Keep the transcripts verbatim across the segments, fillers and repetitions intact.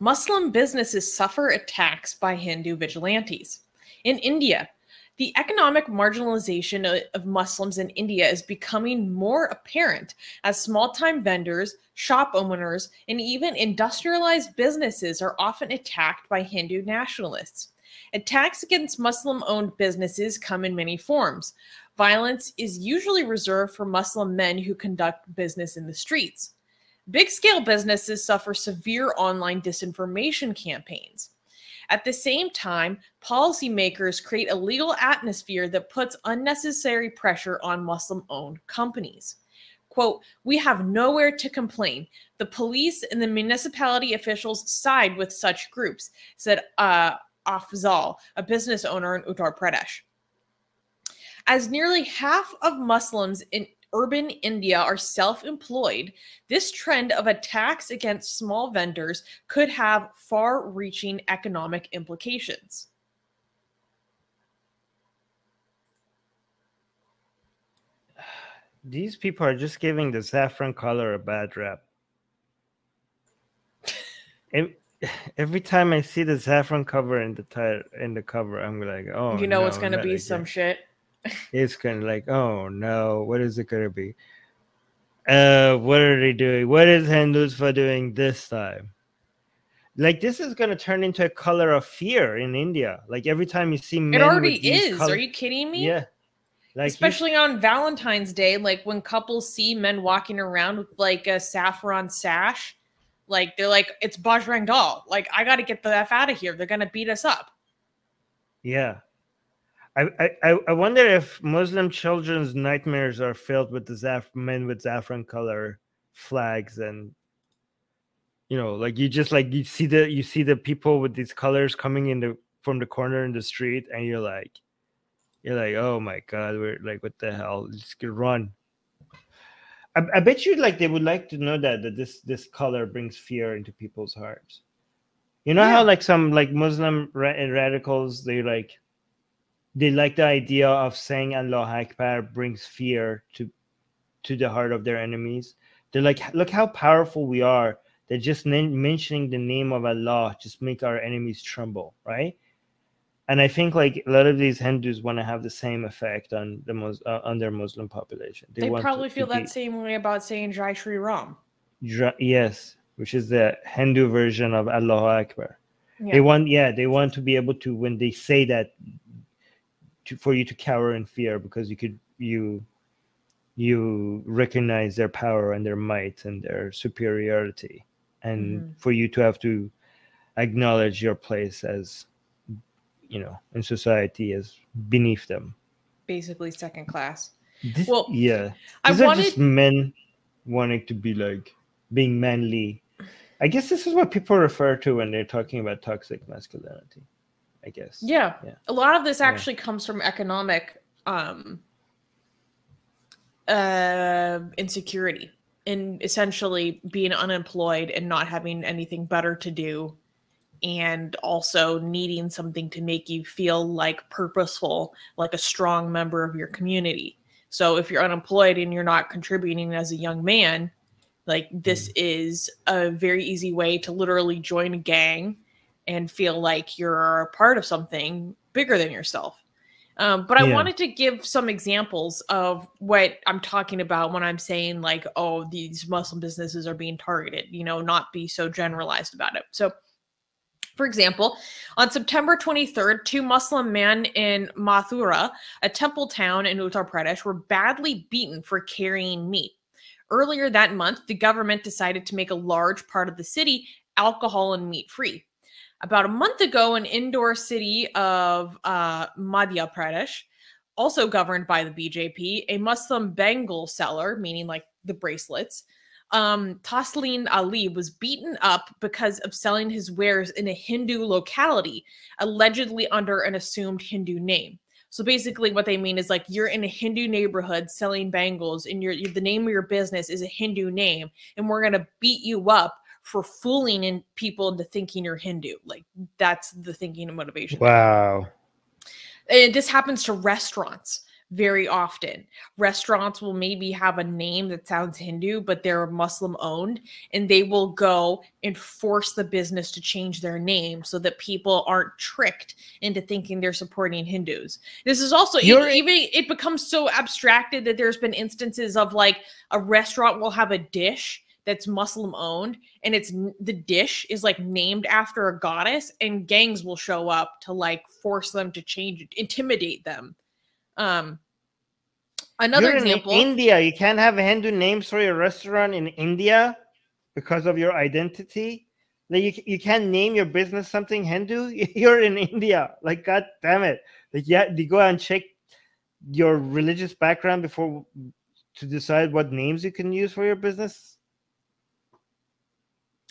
Muslim businesses suffer attacks by Hindu vigilantes. In India, the economic marginalization of Muslims in India is becoming more apparent as small-time vendors, shop owners, and even industrialized businesses are often attacked by Hindu nationalists. Attacks against Muslim-owned businesses come in many forms. Violence is usually reserved for Muslim men who conduct business in the streets. Big-scale businesses suffer severe online disinformation campaigns. At the same time, policymakers create a legal atmosphere that puts unnecessary pressure on Muslim-owned companies. Quote, "We have nowhere to complain. The police and the municipality officials side with such groups," said uh, Afzal, a business owner in Uttar Pradesh. As nearly half of Muslims in urban India are self-employed, this trend of attacks against small vendors could have far-reaching economic implications. These people are just giving the saffron color a bad rap. Every time I see the saffron cover in the tire in the cover, I'm like, oh, you know, no, it's gonna be again. some shit. It's kind of like, oh no, what is it going to be? Uh, what are they doing? What is Hindutva doing this time? Like, this is going to turn into a color of fear in India. Like, every time you see men, it already is. Colors, are you kidding me? Yeah. Like, especially you, on Valentine's Day, like when couples see men walking around with like a saffron sash, like they're like, it's Bajrang Dal. Like, I got to get the F out of here. They're going to beat us up. Yeah. I, I, I wonder if Muslim children's nightmares are filled with the men with saffron color flags, and you know, like you just like you see the you see the people with these colors coming in the from the corner in the street, and you're like, you're like, oh my god, we're like, what the hell? Just run. I, I bet you like they would like to know that that this this color brings fear into people's hearts. You know yeah. how like some like Muslim ra radicals they like. They like the idea of saying Allah Akbar brings fear to to the heart of their enemies. They're like, look how powerful we are. They're just mentioning the name of Allah just make our enemies tremble, right? And I think like a lot of these Hindus want to have the same effect on the Mus uh, on their Muslim population. They, they want probably to, feel to that same way about saying Jai Shri Ram. Yes, which is the Hindu version of Allah Akbar. Yeah. They want, yeah, they want to be able to, when they say that, for you to cower in fear because you could you you recognize their power and their might and their superiority, and mm-hmm. for you to have to acknowledge your place as, you know, in society as beneath them, basically second class. This, well, yeah, these I are wanted... just men wanting to be like being manly. I guess this is what people refer to when they're talking about toxic masculinity. I guess. Yeah. yeah. A lot of this actually yeah. comes from economic um, uh, insecurity and essentially being unemployed and not having anything better to do, and also needing something to make you feel like purposeful, like a strong member of your community. So if you're unemployed and you're not contributing as a young man, like this mm. is a very easy way to literally join a gang and feel like you're a part of something bigger than yourself. Um, but I yeah. wanted to give some examples of what I'm talking about when I'm saying like, oh, these Muslim businesses are being targeted, you know, not be so generalized about it. So for example, on September twenty-third, two Muslim men in Mathura, a temple town in Uttar Pradesh, were badly beaten for carrying meat. Earlier that month, the government decided to make a large part of the city alcohol and meat free. About a month ago, an indoor city of uh, Madhya Pradesh, also governed by the B J P, a Muslim bangle seller, meaning like the bracelets, um, Tasleen Ali was beaten up because of selling his wares in a Hindu locality, allegedly under an assumed Hindu name. So basically what they mean is like you're in a Hindu neighborhood selling bangles and you're, you're, the name of your business is a Hindu name, and we're going to beat you up for fooling in people into thinking you're Hindu. Like, that's the thinking and motivation. Wow. And this happens to restaurants. very often. Restaurants will maybe have a name that sounds Hindu, but they're Muslim owned, and they will go and force the business to change their name so that people aren't tricked into thinking they're supporting Hindus. This is also even, even it becomes so abstracted that there's been instances of like a restaurant will have a dish that's Muslim owned, and it's the dish is like named after a goddess, and gangs will show up to like force them to change, intimidate them. Um, another You're example, in India, you can't have Hindu names for your restaurant in India because of your identity. Like you, you can't name your business something Hindu. You're in India. Like, God damn it. Like, yeah, you go and check your religious background before to decide what names you can use for your business.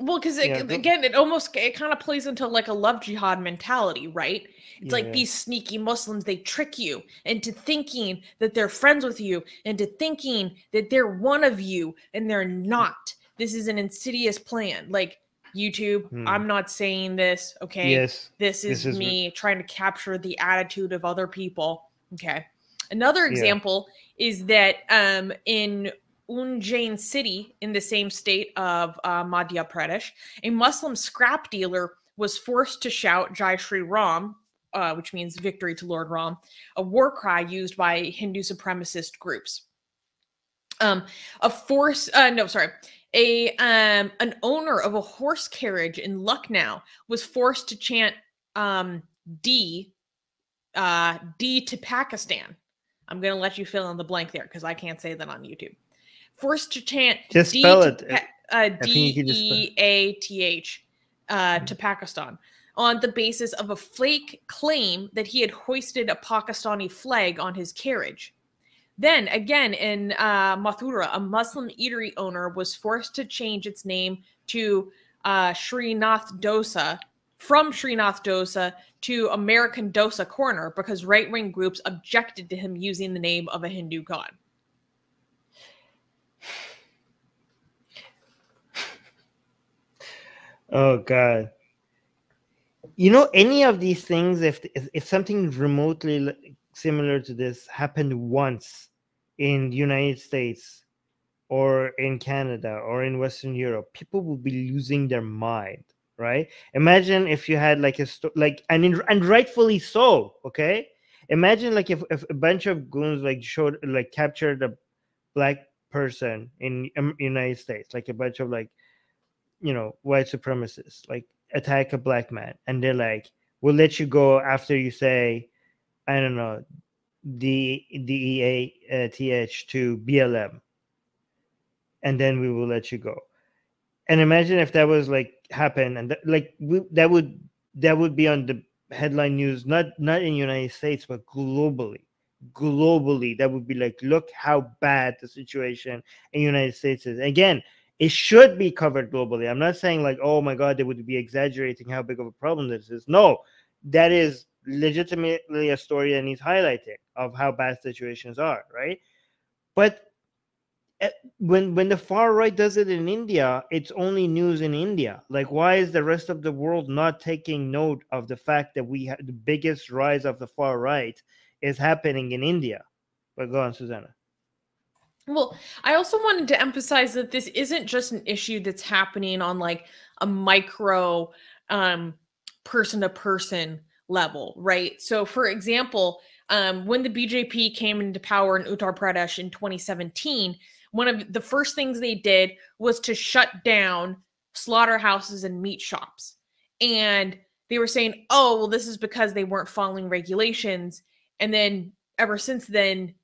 Well, because yeah, again, it almost it kind of plays into like a love jihad mentality, right? It's yeah. like these sneaky Muslims, they trick you into thinking that they're friends with you, into thinking that they're one of you, and they're not. This is an insidious plan. Like YouTube, hmm. I'm not saying this, okay? Yes, this is, this is me trying to capture the attitude of other people, okay? Another example yeah. is that um, in Unjain city in the same state of uh, Madhya Pradesh, a Muslim scrap dealer was forced to shout Jai Shri Ram, uh, which means victory to Lord Ram, a war cry used by Hindu supremacist groups. Um, a force, uh, no, sorry, a um, an owner of a horse carriage in Lucknow was forced to chant um, D, uh, D to Pakistan. I'm going to let you fill in the blank there because I can't say that on YouTube. Forced to chant just D spell it. Uh, D E A T H uh, to Pakistan on the basis of a flake claim that he had hoisted a Pakistani flag on his carriage. Then again in uh, Mathura, a Muslim eatery owner was forced to change its name to uh, Srinath Dosa from Srinath Dosa to American Dosa Corner because right-wing groups objected to him using the name of a Hindu god. Oh God! You know, any of these things, if if something remotely similar to this happened once in the United States or in Canada or in Western Europe, people would be losing their mind, right? Imagine if you had like a like, and in, and rightfully so, okay? Imagine like if, if a bunch of goons like showed like captured a black person in the United States, like a bunch of like. You know, white supremacists like attack a black man, and they're like, "We'll let you go after you say, I don't know, D D E A T H to B L M, and then we will let you go." And imagine if that was like happen, and th like we, that would that would be on the headline news, not not in the United States, but globally. Globally, that would be like, look how bad the situation in the United States is. Again. It should be covered globally. I'm not saying like, oh my God, they would be exaggerating how big of a problem this is. No, that is legitimately a story that needs highlighting of how bad situations are, right? But when when the far right does it in India, it's only news in India. Like, why is the rest of the world not taking note of the fact that we have the biggest rise of the far right is happening in India? But go on, Susanna. Well, I also wanted to emphasize that this isn't just an issue that's happening on like a micro um, person to person level, right? So for example, um, when the B J P came into power in Uttar Pradesh in twenty seventeen, one of the first things they did was to shut down slaughterhouses and meat shops. And they were saying, oh, well, this is because they weren't following regulations. And then ever since then,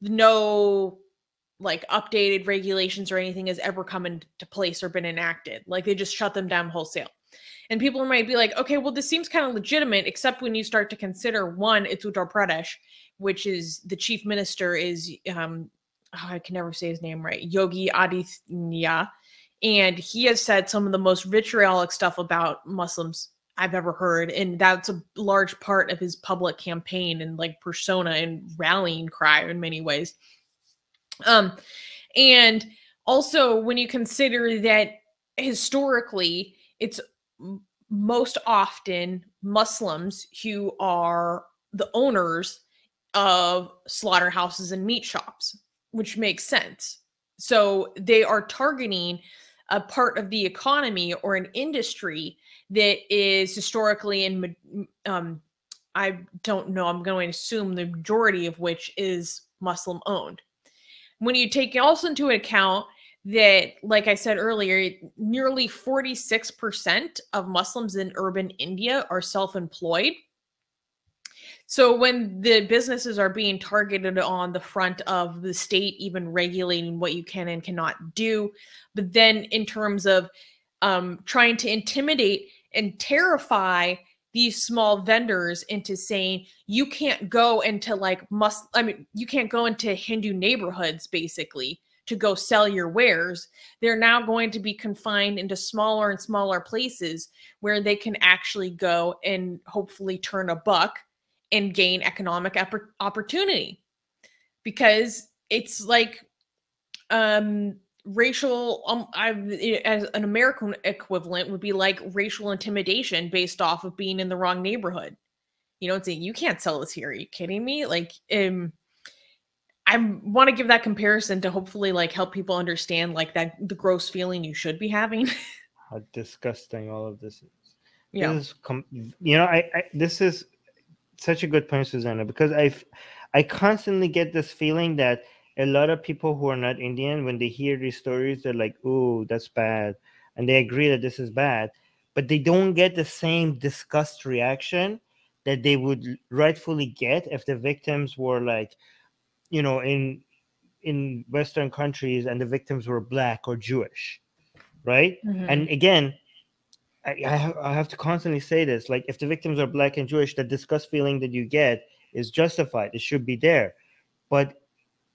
no... like updated regulations or anything has ever come into place or been enacted. Like they just shut them down wholesale. And people might be like, okay, well, this seems kind of legitimate, except when you start to consider one, it's Uttar Pradesh, which is the chief minister is, um, oh, I can never say his name right, Yogi Adityanath. And he has said some of the most vitriolic stuff about Muslims I've ever heard. And that's a large part of his public campaign and like persona and rallying cry in many ways. Um, and also when you consider that historically it's most often Muslims who are the owners of slaughterhouses and meat shops, which makes sense. So they are targeting a part of the economy or an industry that is historically in, um, I don't know, I'm going to assume the majority of which is Muslim owned. When you take also into account that, like I said earlier, nearly forty-six percent of Muslims in urban India are self-employed. So when the businesses are being targeted on the front of the state, even regulating what you can and cannot do, but then in terms of um, trying to intimidate and terrify these small vendors into saying, you can't go into like Muslim, I mean, you can't go into Hindu neighborhoods basically to go sell your wares. They're now going to be confined into smaller and smaller places where they can actually go and hopefully turn a buck and gain economic opportunity, because it's like um, racial, um, I, as an American equivalent would be like racial intimidation based off of being in the wrong neighborhood. You know, it's saying, you can't sell this here. Are you kidding me? Like, um, I want to give that comparison to hopefully like help people understand like that the gross feeling you should be having. How disgusting all of this is. Yeah. This is com you know, I, I this is such a good point, Susanna, because I've, I constantly get this feeling that a lot of people who are not Indian, when they hear these stories, they're like, ooh, that's bad. And they agree that this is bad, but they don't get the same disgust reaction that they would rightfully get if the victims were like, you know, in, in Western countries and the victims were black or Jewish, right? Mm-hmm. And again, I, I have to constantly say this, like if the victims are black and Jewish, the disgust feeling that you get is justified. It should be there. But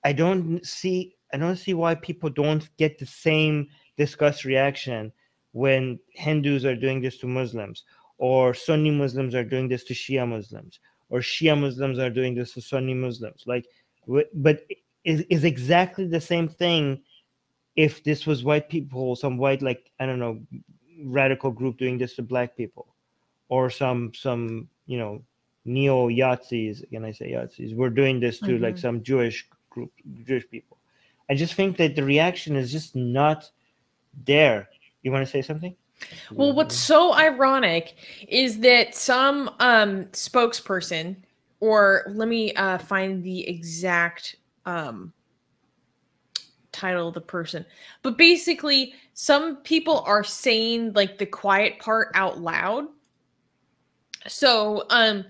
I don't see, I don't see why people don't get the same disgust reaction when Hindus are doing this to Muslims, or Sunni Muslims are doing this to Shia Muslims, or Shia Muslims are doing this to Sunni Muslims. Like, but it is exactly the same thing if this was white people, some white, like, I don't know, radical group doing this to black people, or some some you know neo Yazis, can I say Yazis, we're doing this to mm-hmm. like some Jewish group, Jewish people. I just think that the reaction is just not there. You want to say something? Well, what's so ironic is that some um spokesperson, or let me uh find the exact um title of the person, but basically some people are saying like the quiet part out loud. So um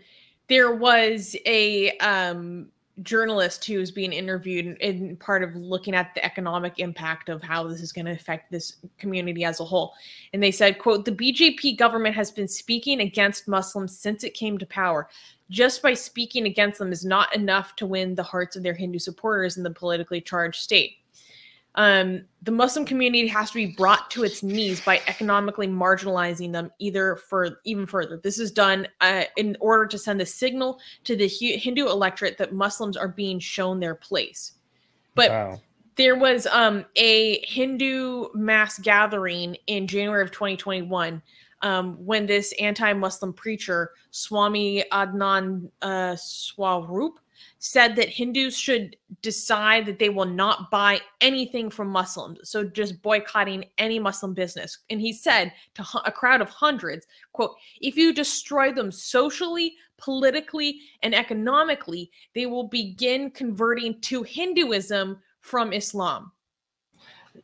there was a um journalist who was being interviewed and, and part of looking at the economic impact of how this is going to affect this community as a whole, and they said, quote, "The B J P government has been speaking against Muslims since it came to power. Just by speaking against them is not enough to win the hearts of their Hindu supporters in the politically charged state. Um, the Muslim community has to be brought to its knees by economically marginalizing them either for even further. This is done uh, in order to send a signal to the Hindu electorate that Muslims are being shown their place." But wow. There was um, a Hindu mass gathering in January of twenty twenty-one um, when this anti-Muslim preacher, Swami Adnan uh, Swarup, said that Hindus should decide that they will not buy anything from Muslims. So just boycotting any Muslim business. And he said to a crowd of hundreds, quote, "If you destroy them socially, politically, and economically, they will begin converting to Hinduism from Islam."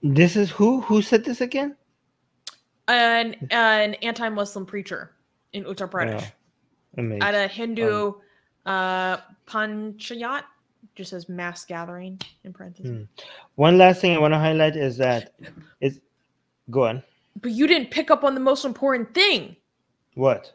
This is who? Who said this again? An, uh, an anti-Muslim preacher in Uttar Pradesh. Oh, at a Hindu... Um, Uh, Panchayat, just says mass gathering in parentheses. Mm. One last thing I want to highlight is that is go on. But you didn't pick up on the most important thing. What?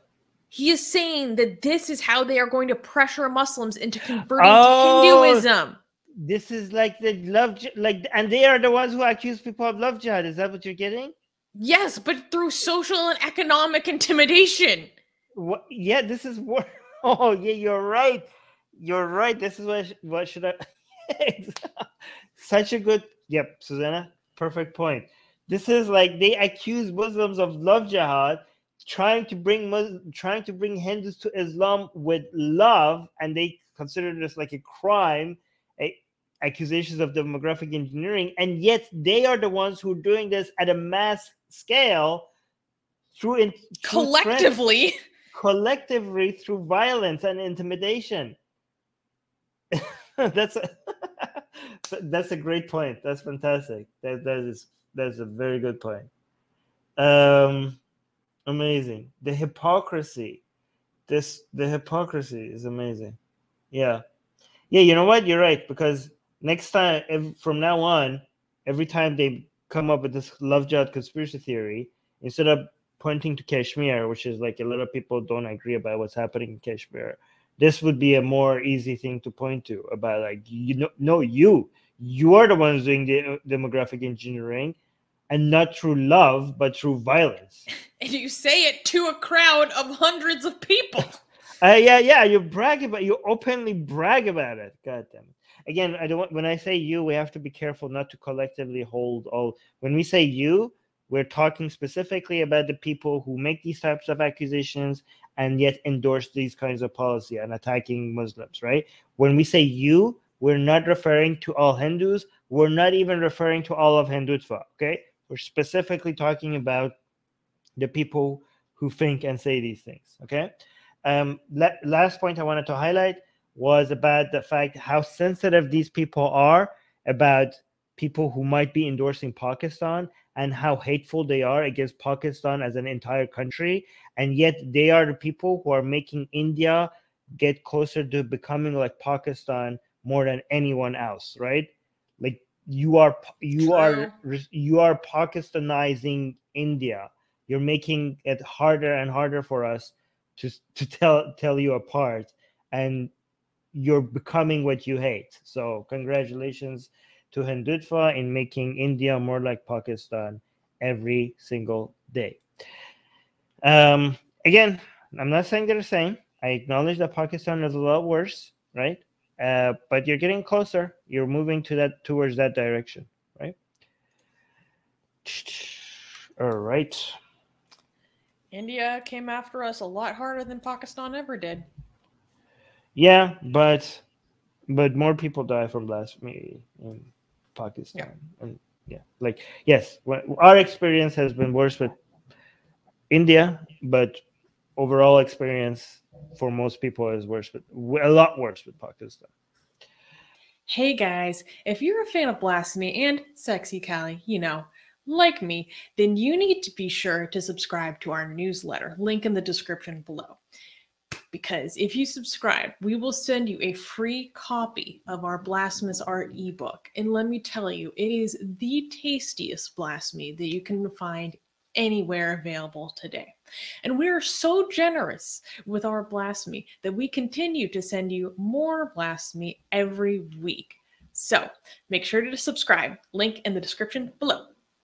He is saying that this is how they are going to pressure Muslims into converting oh, to Hinduism. This is like the love, like, and they are the ones who accuse people of love jihad. Is that what you're getting? Yes, but through social and economic intimidation. What? Yeah, this is what. Oh yeah, you're right. You're right. This is what. What should I? Such a good. Yep, Susanna. Perfect point. This is like they accuse Muslims of love jihad trying to bring trying to bring Hindus to Islam with love, and they consider this like a crime, a, accusations of demographic engineering, and yet they are the ones who are doing this at a mass scale through in, collectively through collectively through violence and intimidation. That's a, that's a great point. That's fantastic. That that is that's a very good point. Um, amazing. The hypocrisy. This the hypocrisy is amazing. Yeah, yeah. You know what? You're right, because next time, if, from now on, every time they come up with this lovejoy conspiracy theory, instead of pointing to Kashmir, which is like a lot of people don't agree about what's happening in Kashmir, this would be a more easy thing to point to about, like, you know, no, you, you are the ones doing the demographic engineering, and not through love, but through violence. And you say it to a crowd of hundreds of people. uh, yeah, yeah, you brag about, you openly brag about it. God damn it. Again, I don't want, when I say you, we have to be careful not to collectively hold all. When we say you, we're talking specifically about the people who make these types of accusations and yet endorse these kinds of policy and attacking Muslims, right? When we say you, we're not referring to all Hindus. We're not even referring to all of Hindutva, okay? We're specifically talking about the people who think and say these things, okay? Um, la last point I wanted to highlight was about the fact how sensitive these people are about people who might be endorsing Pakistan, and how hateful they are against Pakistan as an entire country. And yet they are the people who are making India get closer to becoming like Pakistan more than anyone else, right? Like you are, you are, you are Pakistanizing India. You're making it harder and harder for us to, to tell, tell you apart, and you're becoming what you hate. So congratulations to Hindutva in making India more like Pakistan every single day. Um, again, I'm not saying they're the same. I acknowledge that Pakistan is a lot worse, right? Uh, but you're getting closer. You're moving to that towards that direction, right? All right. India came after us a lot harder than Pakistan ever did. Yeah, but but more people die from blasphemy in Pakistan. Yeah. And yeah, like, yes, our experience has been worse with India, but overall experience for most people is worse, but a lot worse with Pakistan. Hey guys, if you're a fan of blasphemy and sexy Kali, you know, like me, then you need to be sure to subscribe to our newsletter. Link in the description below. Because if you subscribe, we will send you a free copy of our Blasphemous Art ebook. And let me tell you, it is the tastiest blasphemy that you can find anywhere available today. And we are so generous with our blasphemy that we continue to send you more blasphemy every week. So make sure to subscribe. Link in the description below.